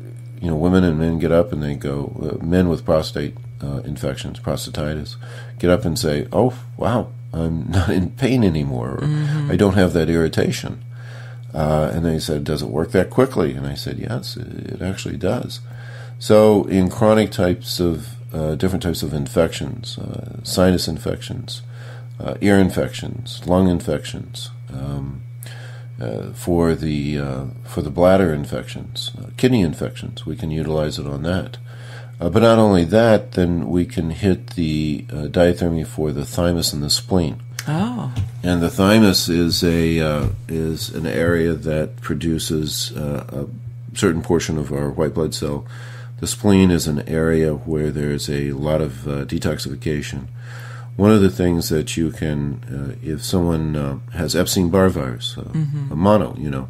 know, women and men get up and they go, uh, men with prostate Uh, infections, prostatitis, get up and say, oh, wow, I'm not in pain anymore, or mm-hmm. I don't have that irritation. Uh, and they said, does it work that quickly? And I said, yes, it actually does. So in chronic types of, uh, different types of infections, uh, sinus infections, uh, ear infections, lung infections, um, uh, for the uh, for the bladder infections, uh, kidney infections, we can utilize it on that. Uh, but not only that, then we can hit the uh, diathermy for the thymus and the spleen. Oh. And the thymus is a uh, is an area that produces uh, a certain portion of our white blood cell. The spleen is an area where there's a lot of uh, detoxification. One of the things that you can, uh, if someone uh, has Epstein-Barr virus, uh, mm-hmm. a mono, you know,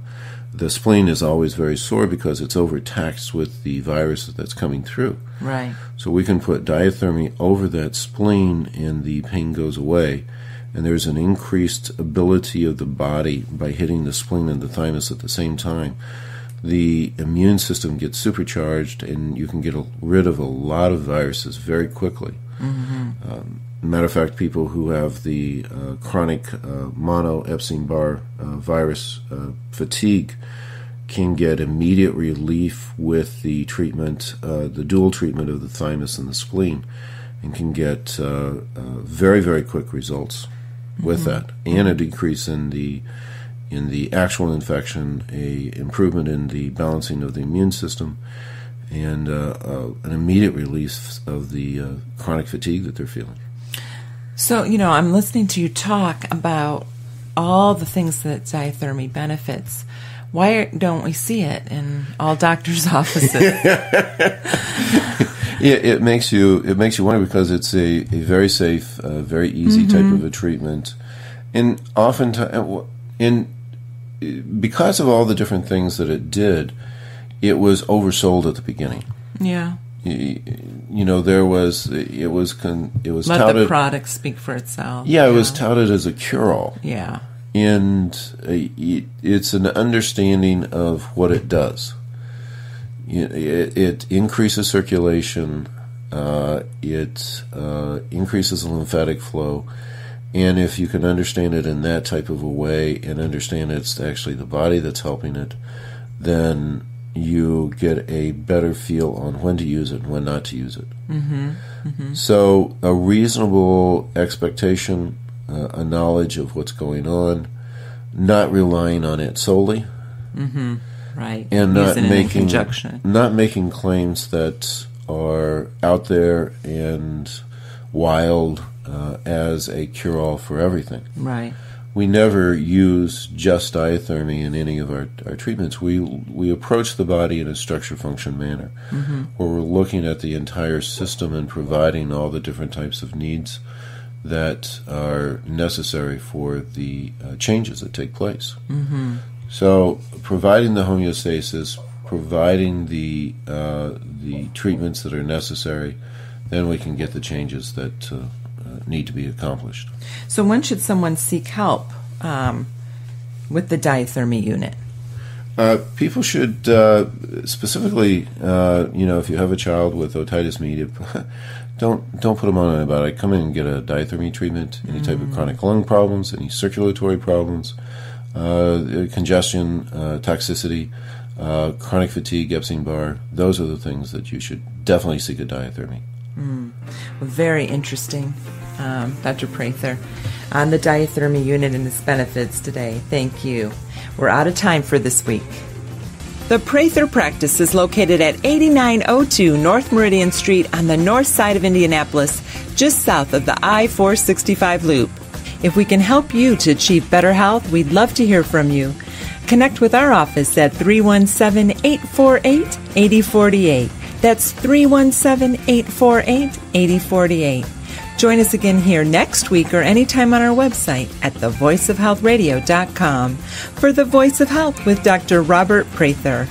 the spleen is always very sore because it's overtaxed with the virus that's coming through. Right. So we can put diathermy over that spleen and the pain goes away. And there's an increased ability of the body by hitting the spleen and the thymus at the same time. The immune system gets supercharged and you can get a, rid of a lot of viruses very quickly. Mm-hmm. Um, matter of fact, people who have the uh, chronic uh, mono Epstein-Barr uh, virus uh, fatigue can get immediate relief with the treatment, uh, the dual treatment of the thymus and the spleen, and can get uh, uh, very, very quick results mm-hmm. with that, and a decrease in the in the actual infection, a improvement in the balancing of the immune system, and uh, uh, an immediate relief of the uh, chronic fatigue that they're feeling. So, you know, I'm listening to you talk about all the things that diathermy benefits. Why don't we see it in all doctors' offices? yeah, it makes you it makes you wonder, because it's a, a very safe, uh, very easy mm-hmm. type of a treatment. And oftentimes, in, because of all the different things that it did, it was oversold at the beginning. Yeah. You know, there was it was con, it was let touted, the product speak for itself. Yeah, it know? was touted as a cure-all. Yeah, and it, it's an understanding of what it does. It, it increases circulation. Uh, it uh, increases the lymphatic flow, and if you can understand it in that type of a way, and understand it's actually the body that's helping it, then you get a better feel on when to use it and when not to use it. Mm-hmm. Mm-hmm. So a reasonable expectation, uh, a knowledge of what's going on, not relying on it solely, mm-hmm. right, and not making not making claims that are out there and wild uh, as a cure-all for everything. Right. we never use just diathermy in any of our, our treatments. We we approach the body in a structure-function manner, mm-hmm. where we're looking at the entire system and providing all the different types of needs that are necessary for the uh, changes that take place. Mm-hmm. So providing the homeostasis, providing the uh, the treatments that are necessary, then we can get the changes that uh, need to be accomplished. So when should someone seek help um, with the diathermy unit? Uh, people should uh, specifically, uh, you know, if you have a child with otitis media, don't don't put them on antibiotic. Come in and get a diathermy treatment. Any mm. type of chronic lung problems, any circulatory problems, uh, congestion, uh, toxicity, uh, chronic fatigue, Epstein-Barr. Those are the things that you should definitely seek a diathermy. Mm. Well, very interesting. Um, Doctor Prather, on the diathermy unit and its benefits today. Thank you. We're out of time for this week. The Prather Practice is located at eighty-nine oh two North Meridian Street on the north side of Indianapolis, just south of the I four sixty-five loop. If we can help you to achieve better health, we'd love to hear from you. Connect with our office at three one seven, eight four eight, eight oh four eight. That's three one seven, eight four eight, eight oh four eight. Join us again here next week or anytime on our website at the voice of health radio dot com for The Voice of Health with Doctor Robert Prather.